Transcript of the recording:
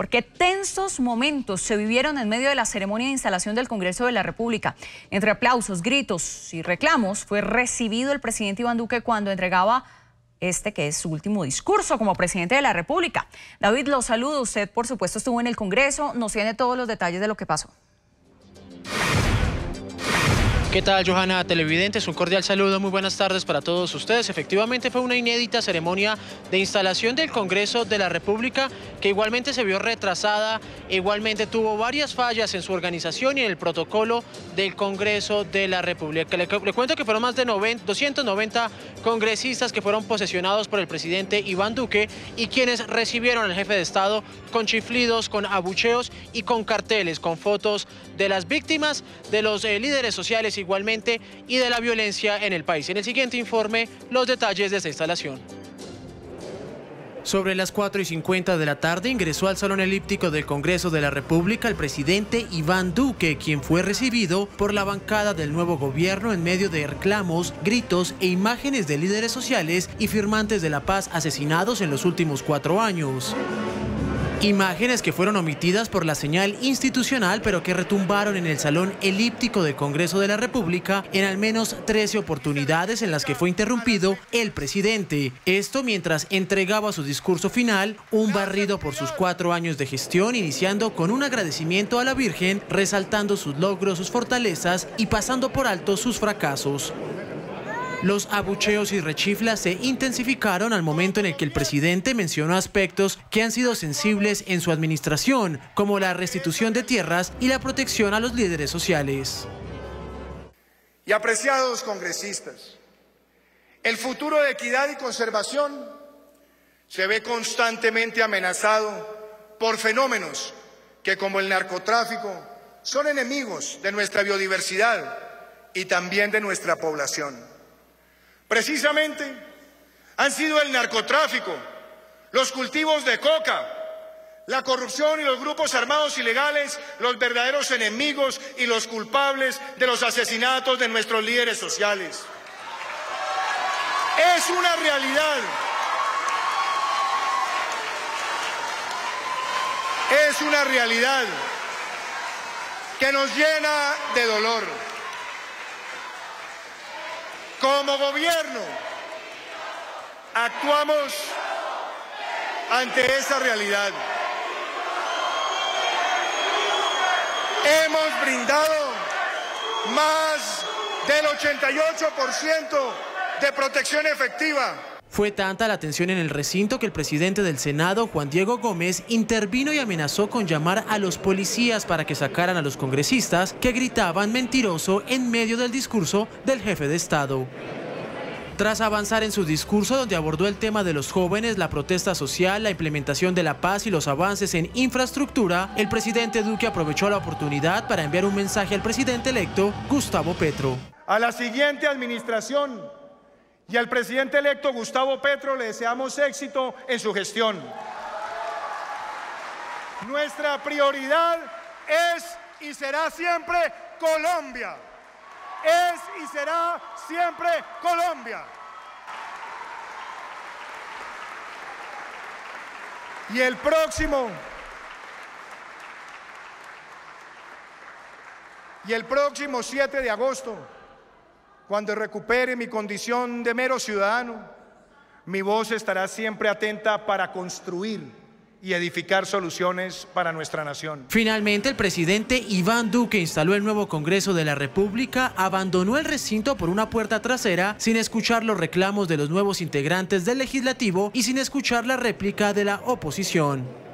porque tensos momentos se vivieron en medio de la ceremonia de instalación del Congreso de la República. Entre aplausos, gritos y reclamos fue recibido el presidente Iván Duque cuando entregaba este que es su último discurso como presidente de la República. David, lo saludo. Usted, por supuesto, estuvo en el Congreso, nos tiene todos los detalles de lo que pasó. ¿Qué tal, Johanna Televidentes? Un cordial saludo, muy buenas tardes para todos ustedes. Efectivamente fue una inédita ceremonia de instalación del Congreso de la República que igualmente se vio retrasada, igualmente tuvo varias fallas en su organización y en el protocolo del Congreso de la República. Le cuento que fueron más de 290 congresistas que fueron posesionados por el presidente Iván Duque y quienes recibieron al jefe de Estado con chiflidos, con abucheos y con carteles, con fotos de las víctimas, de los líderes sociales igualmente y de la violencia en el país. En el siguiente informe, los detalles de esta instalación. Sobre las 4:50 de la tarde ingresó al salón elíptico del Congreso de la República el presidente Iván Duque, quien fue recibido por la bancada del nuevo gobierno en medio de reclamos, gritos e imágenes de líderes sociales y firmantes de la paz asesinados en los últimos 4 años. Imágenes que fueron omitidas por la señal institucional, pero que retumbaron en el salón elíptico del Congreso de la República en al menos 13 oportunidades en las que fue interrumpido el presidente. Esto mientras entregaba su discurso final, un barrido por sus 4 años de gestión, iniciando con un agradecimiento a la Virgen, resaltando sus logros, sus fortalezas y pasando por alto sus fracasos. Los abucheos y rechiflas se intensificaron al momento en el que el presidente mencionó aspectos que han sido sensibles en su administración, como la restitución de tierras y la protección a los líderes sociales. Y apreciados congresistas, el futuro de Equidad y Conservación se ve constantemente amenazado por fenómenos que, como el narcotráfico, son enemigos de nuestra biodiversidad y también de nuestra población. Precisamente han sido el narcotráfico, los cultivos de coca, la corrupción y los grupos armados ilegales los verdaderos enemigos y los culpables de los asesinatos de nuestros líderes sociales. Es una realidad. Es una realidad que nos llena de dolor. Como gobierno, actuamos ante esa realidad. Hemos brindado más del 88% de protección efectiva. Fue tanta la tensión en el recinto que el presidente del Senado, Juan Diego Gómez, intervino y amenazó con llamar a los policías para que sacaran a los congresistas que gritaban mentiroso en medio del discurso del jefe de Estado. Tras avanzar en su discurso, donde abordó el tema de los jóvenes, la protesta social, la implementación de la paz y los avances en infraestructura, el presidente Duque aprovechó la oportunidad para enviar un mensaje al presidente electo, Gustavo Petro. A la siguiente administración y al presidente electo Gustavo Petro le deseamos éxito en su gestión. Nuestra prioridad es y será siempre Colombia. Es y será siempre Colombia. Y el próximo... Y el próximo 7 de agosto... Cuando recupere mi condición de mero ciudadano, mi voz estará siempre atenta para construir y edificar soluciones para nuestra nación. Finalmente, el presidente Iván Duque instaló el nuevo Congreso de la República, abandonó el recinto por una puerta trasera sin escuchar los reclamos de los nuevos integrantes del Legislativo y sin escuchar la réplica de la oposición.